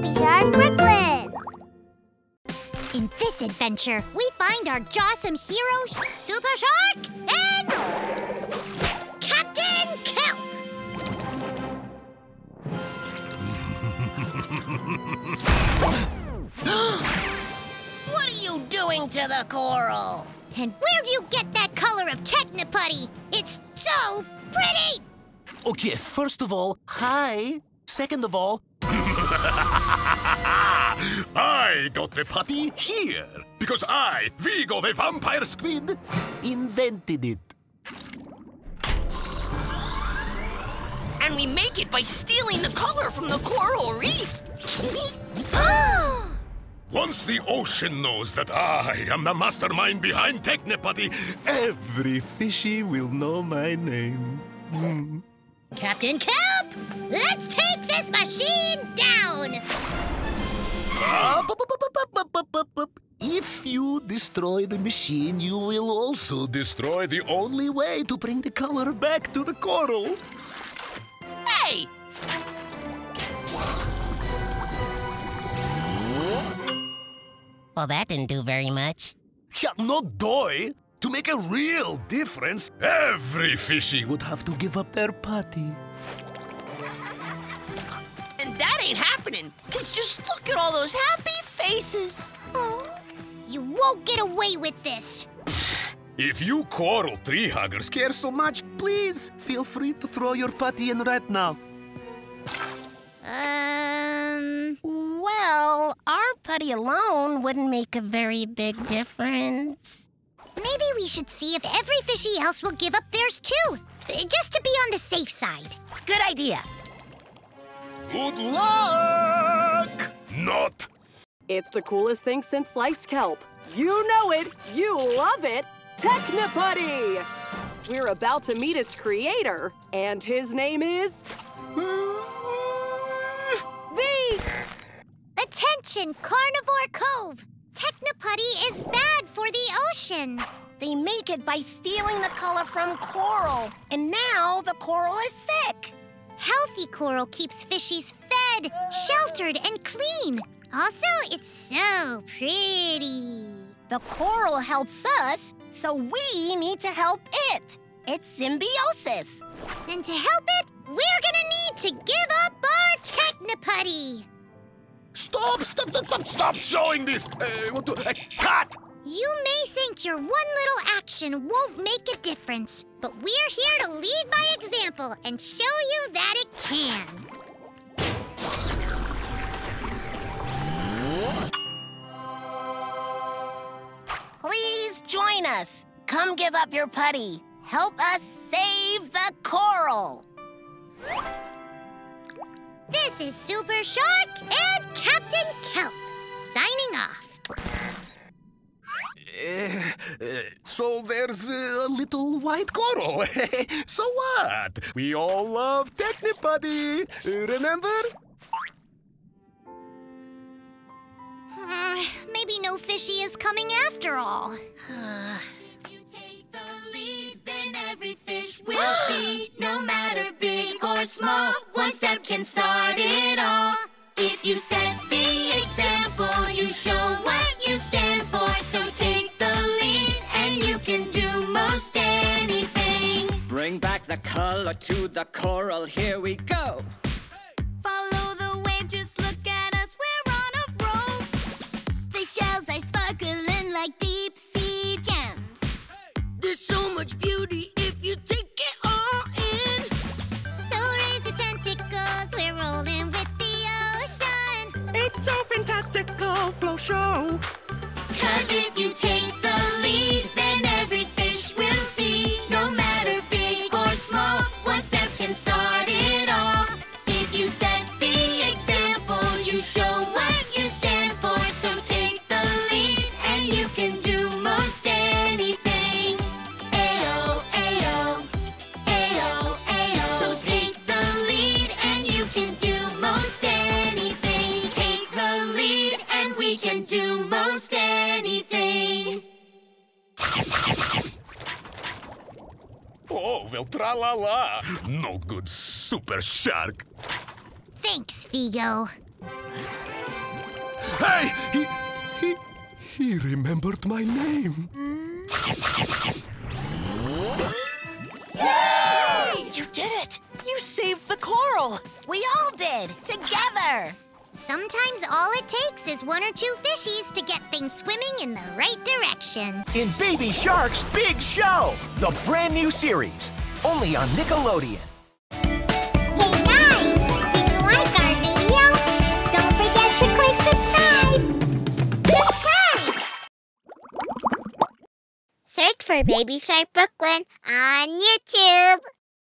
Baby Shark Brooklyn! In this adventure, we find our jawsome heroes, Super Shark and Captain Kelp! What are you doing to the coral? And where'd you get that color of Technoputty? It's so pretty! Okay, first of all, hi. Second of all, I got the putty here because I, Vigo the Vampire Squid, invented it. And we make it by stealing the color from the coral reef. Once the ocean knows that I am the mastermind behind Technoputty, every fishy will know my name. Captain Kelp, let's take this machine down! If you destroy the machine, you will also destroy the only way to bring the color back to the coral. Hey! Well, that didn't do very much. Yeah, no doy! To make a real difference, every fishy would have to give up their putty. And that ain't happening, because just look at all those happy faces. Aww. You won't get away with this. If you coral tree huggers care so much, please feel free to throw your putty in right now. Well, our putty alone wouldn't make a very big difference. Maybe we should see if every fishy else will give up theirs, too. Just to be on the safe side. Good idea. Good luck! Not. It's the coolest thing since sliced kelp. You know it. You love it. Technoputty! We're about to meet its creator, and his name is... V! Attention, Carnivore Cove! Technoputty is bad for the ocean. They make it by stealing the color from coral. And now the coral is sick. Healthy coral keeps fishies fed, sheltered, and clean. Also, it's so pretty. The coral helps us, so we need to help it. It's symbiosis. And to help it, we're gonna need to give up our Technoputty. Stop showing this! Cut! You may think your one little action won't make a difference, but we're here to lead by example and show you that it can. Please join us. Come give up your putty. Help us save the coral. This is Super Shark and Captain Kelp, signing off. So there's a little white coral. So what? We all love Technoputty, remember? Maybe no fishy is coming after all. If you take the lead, then every fish will see, no matter big or small. One step can start it all. If you set the example, you show what you stand for. So take the lead and you can do most anything. Bring back the color to the coral, here we go. Hey. Follow the wave, just look at us, we're on a roll. The shells are sparkling like deep sea gems. Hey. There's so much beauty if you take it all in. So fantastical flow show. 'Cause if you take the lead, then every fish will see. No matter big or small, one step can start it all. If you set the example, you show what you stand for. So take the lead and you can do most anything. Ayo, ayo, ayo, ayo. So take the lead and you can do most anything. We can do most anything. Oh, well, tra-la-la. No good, Super Shark. Thanks, Vigo. Hey! He remembered my name. Yay! You did it! You saved the coral! We all did, together! Sometimes all it takes is one or two fishies to get things swimming in the right direction. In Baby Shark's Big Show, the brand new series, only on Nickelodeon. Search for Baby Shark Brooklyn on YouTube.